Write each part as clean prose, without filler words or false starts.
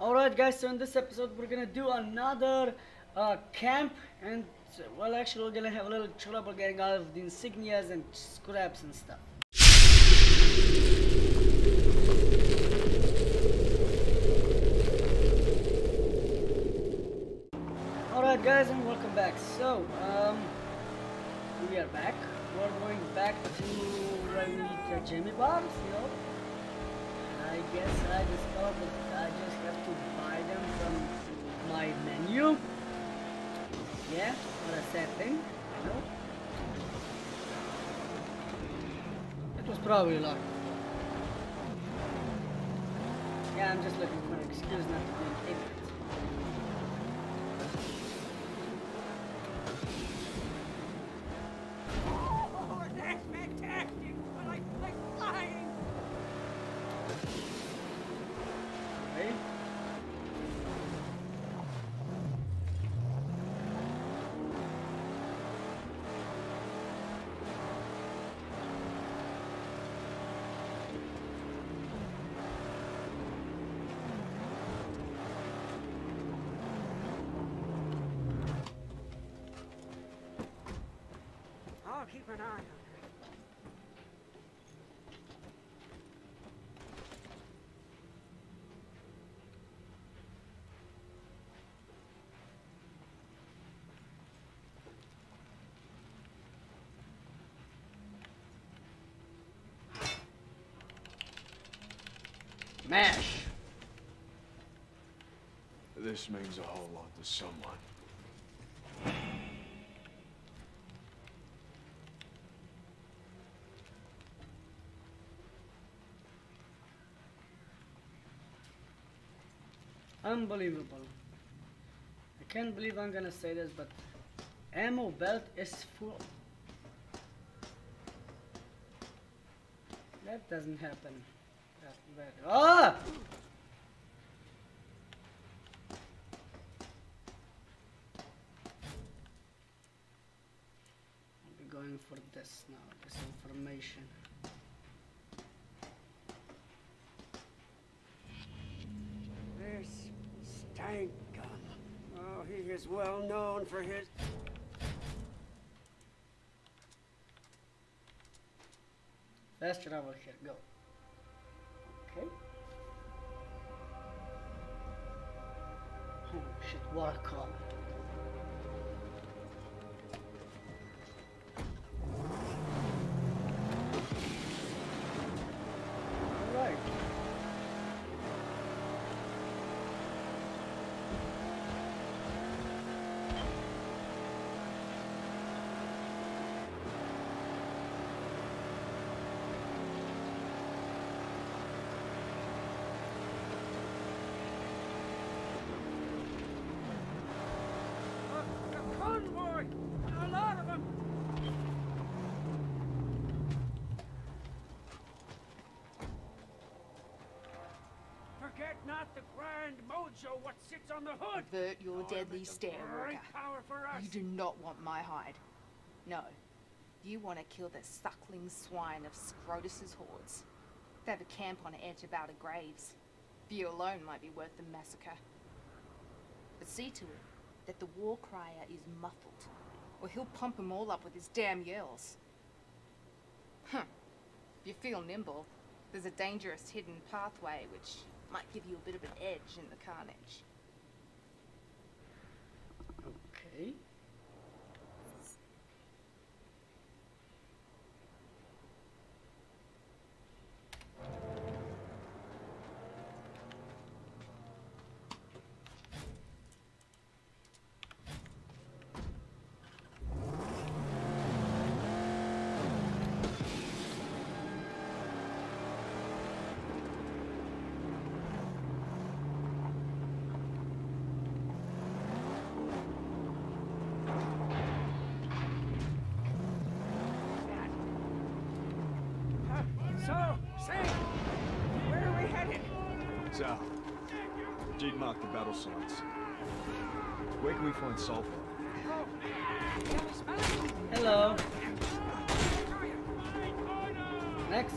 Alright guys, so in this episode we're gonna do another camp, and well, actually we're gonna have a little trouble getting all of the insignias and scraps and stuff. Alright guys, and welcome back. So we are back. We're going back to where we meet Jimmy Barnes, you know. I guess I discovered that I just have to buy them from my menu. Yeah, what a sad thing, I know. It was probably luck. Yeah, I'm just looking for an excuse not to be ignorant. Keep an eye on it. Mash. This means a whole lot to someone. Unbelievable. I can't believe I'm gonna say this, but ammo belt is full. That doesn't happen. Ah! We're going for this now, this information. Thank God. Oh, he is well known for his... Fast travel here, go. Okay. Oh shit, what a call. Not the grand mojo what sits on the hood. Avert your deadly stare, Walker. You do not want my hide. No, you want to kill the suckling swine of Scrotus's hordes. They have a camp on edge of outer graves. Fear alone might be worth the massacre. But see to it that the war crier is muffled, or he'll pump them all up with his damn yells. Huh. If you feel nimble, there's a dangerous hidden pathway which might give you a bit of an edge in the carnage. Okay. Out. Jig marked the battle signs. Where can we find sulfur? Hello. Next.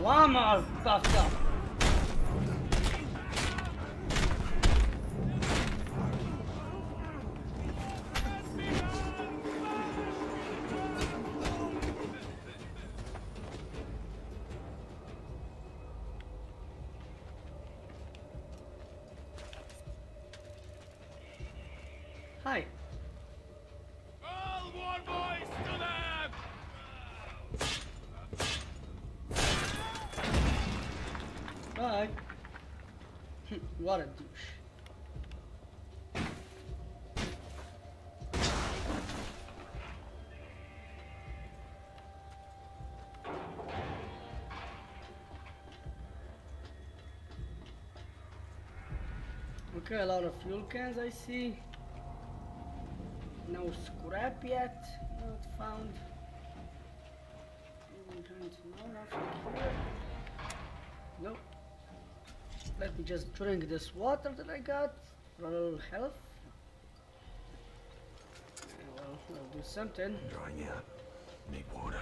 Now I'm all fucked up. Hi. All war boys to them! Bye. What a douche. Okay, a lot of fuel cans I see. No scrap yet, not found. Nope. Let me just drink this water that I got for a little health. Well, I'll do something. Drying up. Need water.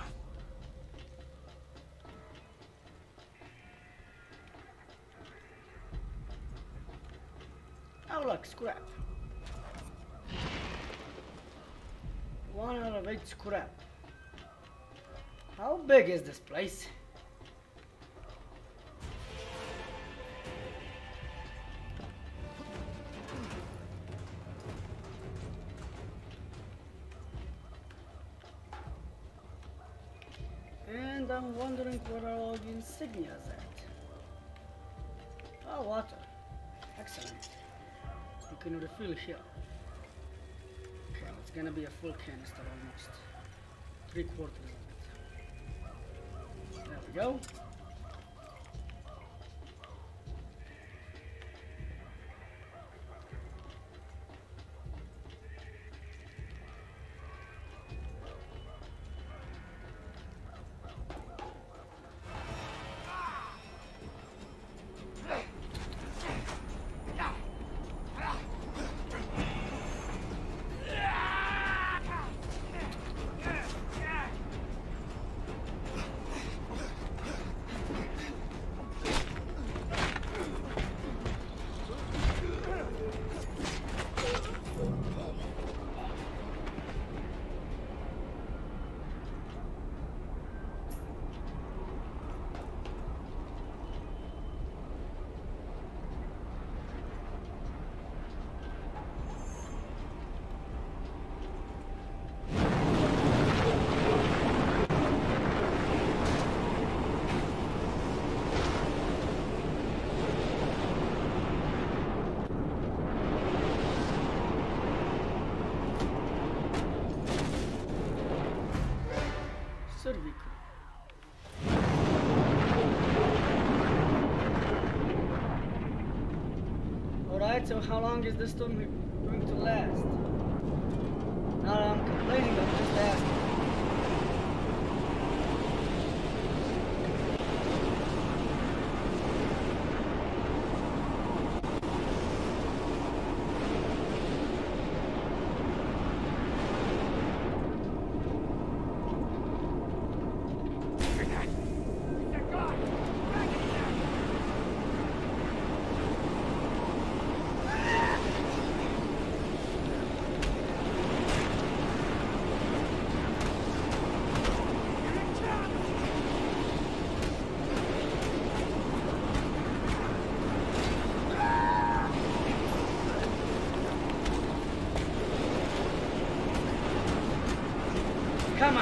Oh look, scrap. 108 scrap. How big is this place? And I'm wondering where are all the insignias at. Oh, water. Excellent. You can refill here. It's gonna be a full canister almost. 3/4 of it. There we go. Alright, so how long is this storm going to last? Now that I'm complaining, I'm just asking.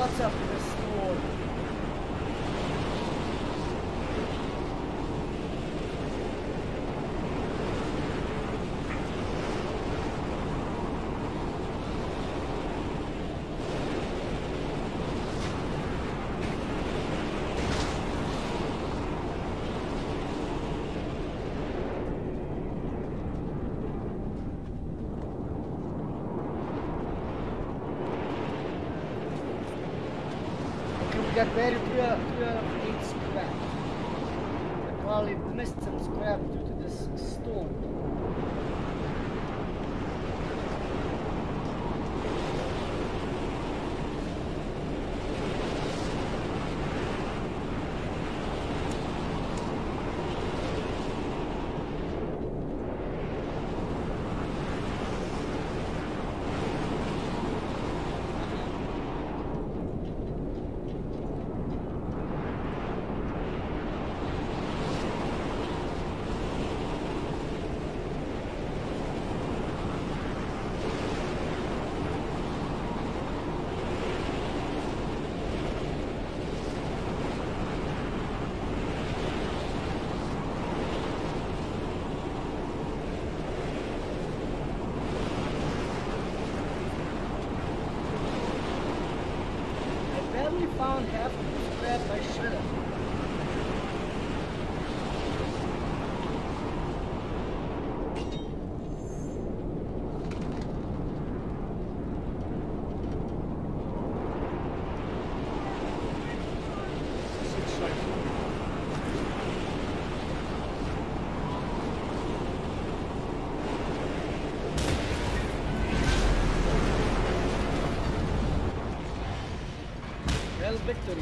What's up with this wall? Got very few scrap. I probably missed some scrap due to this storm. Victory.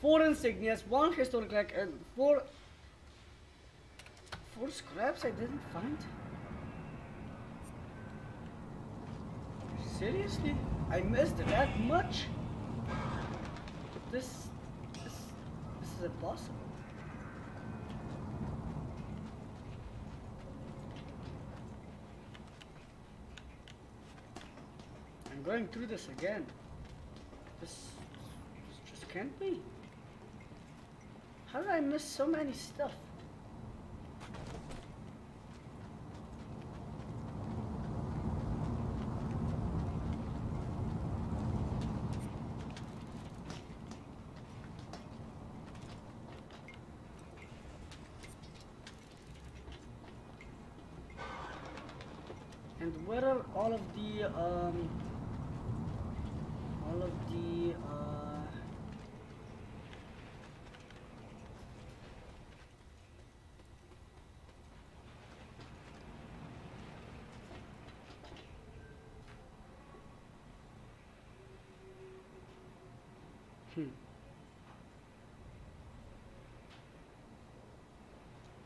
Four insignias, one historical relic, and four scraps I didn't find. Seriously? I missed that much? This is impossible. Going through this again. This just can't be. How did I miss so many stuff? And where are all of the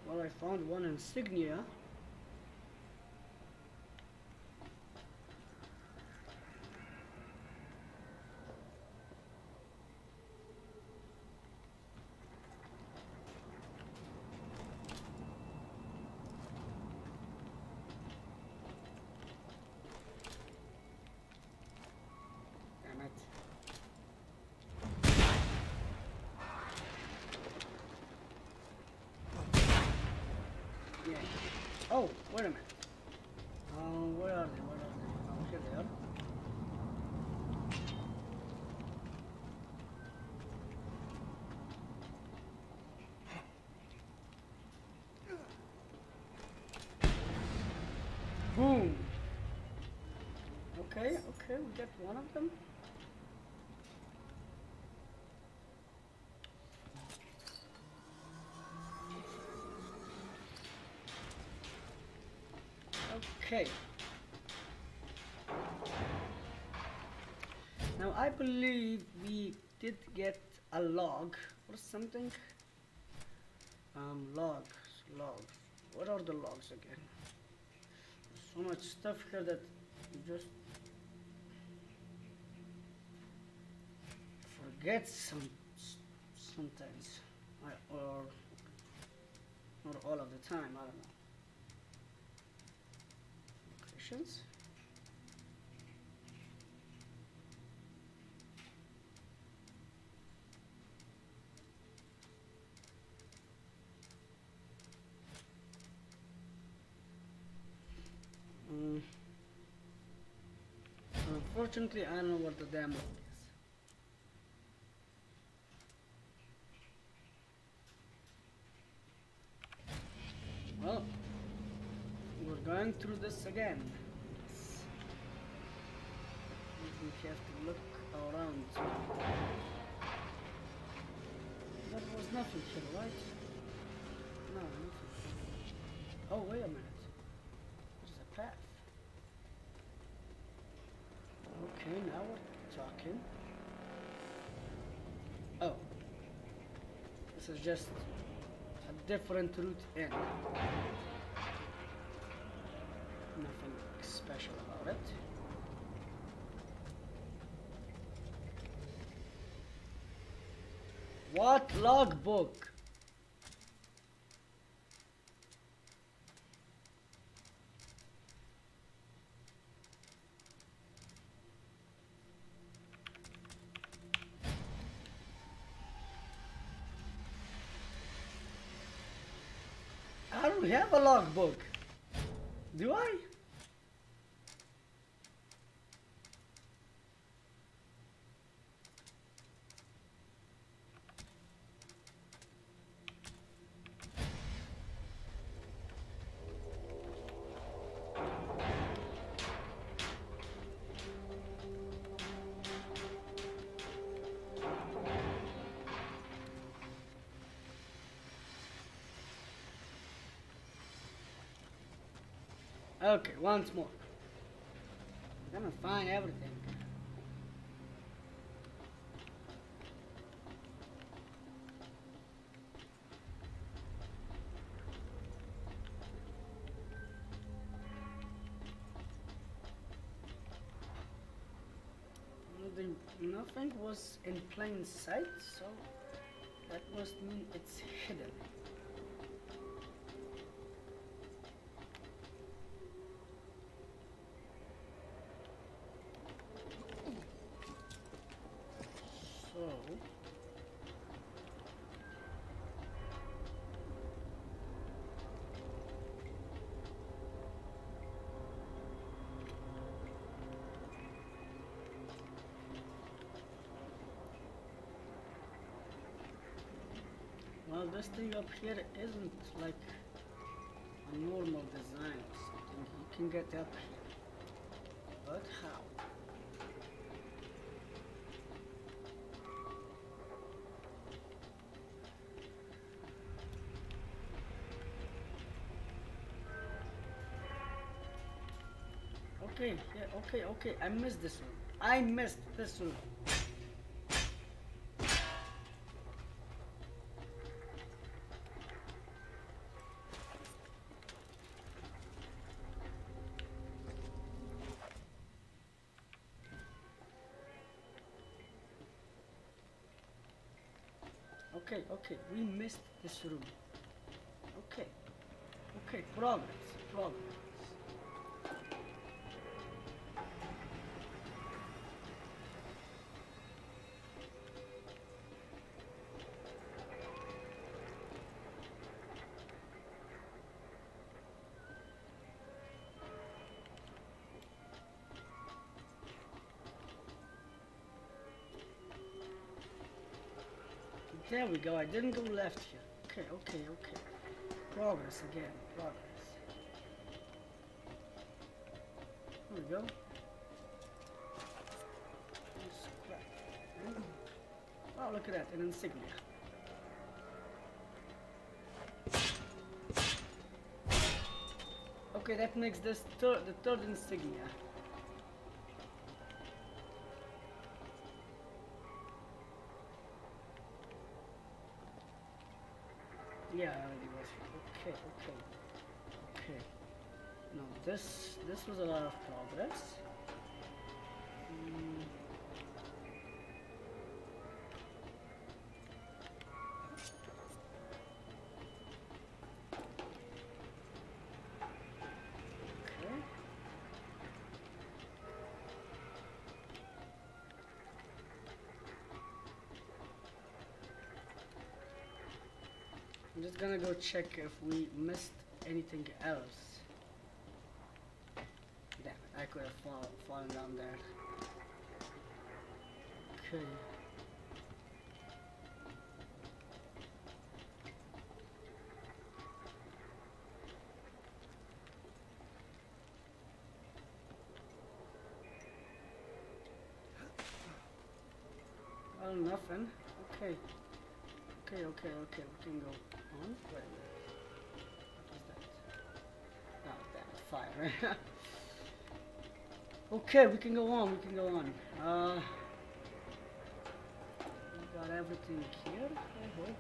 Well, I found one insignia. Oh, wait a minute. Where are they? Oh, here they are. Boom. Okay, we got one of them. Okay. Now I believe we did get a log or something. Log. What are the logs again? There's so much stuff here that you just forget sometimes, or all of the time. I don't know. Questions? Unfortunately, I don't know what the damn mode is. Well, we're going through this again. We have to look around. That was nothing here, right? No, nothing. Oh, wait a minute. There's a path. Okay, now we're talking. Oh, this is just a different route in. Nothing special about it. What logbook? I don't have a logbook. Do I? Okay, once more. I'm gonna find everything. Nothing was in plain sight, so that must mean it's hidden. Well, this thing up here isn't like a normal design or something. You can get up here, but how? Okay, yeah, okay, okay, I missed this one. I missed this one. Okay, okay, we missed this room. Okay, okay, progress. There we go, I didn't go left here. Okay, okay, okay. Progress again, progress. There we go. Oh, look at that, an insignia. Okay, that makes this the third insignia. Yeah, I already was here. Okay, okay, okay. Now this was a lot of progress. I'm just gonna go check if we missed anything else. Damn it, I could have fallen down there. Okay. Well, nothing. Okay. Okay, we can go on. Wait, what is that? Oh, that's fire. Okay, we can go on, we got everything here, I hope.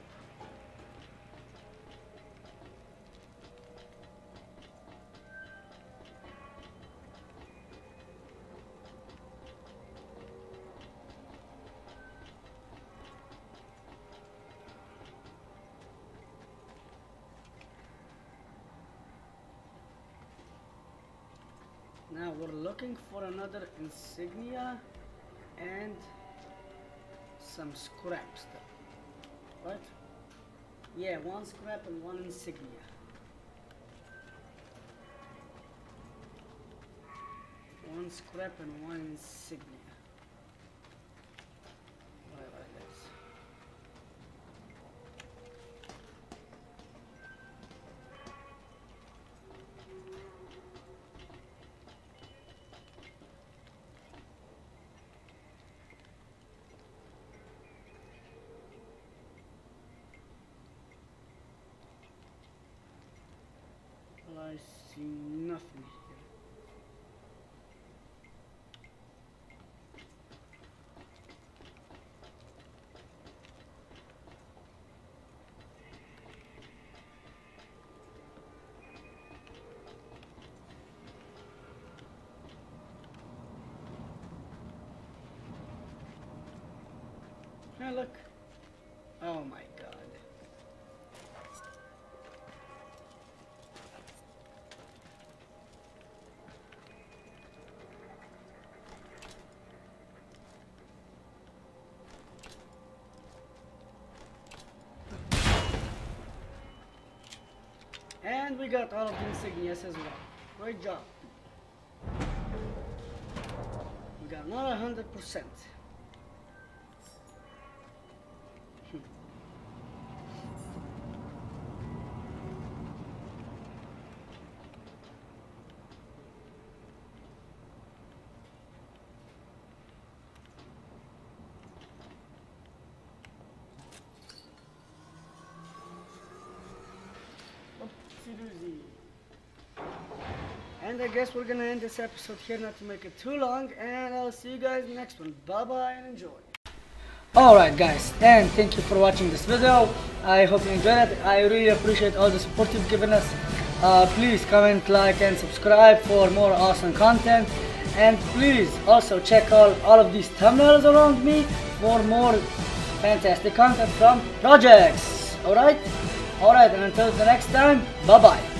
Now we're looking for another insignia and some scrap stuff. What? Yeah, one scrap and one insignia. Whatever it is. I see nothing here. Hey, look. Oh my God. And we got all of the insignias as well. Great job. We got not 100%. And I guess we're gonna end this episode here, not to make it too long, and I'll see you guys in the next one. Bye bye and enjoy. Alright guys, and thank you for watching this video. I hope you enjoyed it. I really appreciate all the support you've given us. Please comment, like and subscribe for more awesome content, and please also check all of these thumbnails around me for more fantastic content from Projects. Alright, and until the next time, bye bye.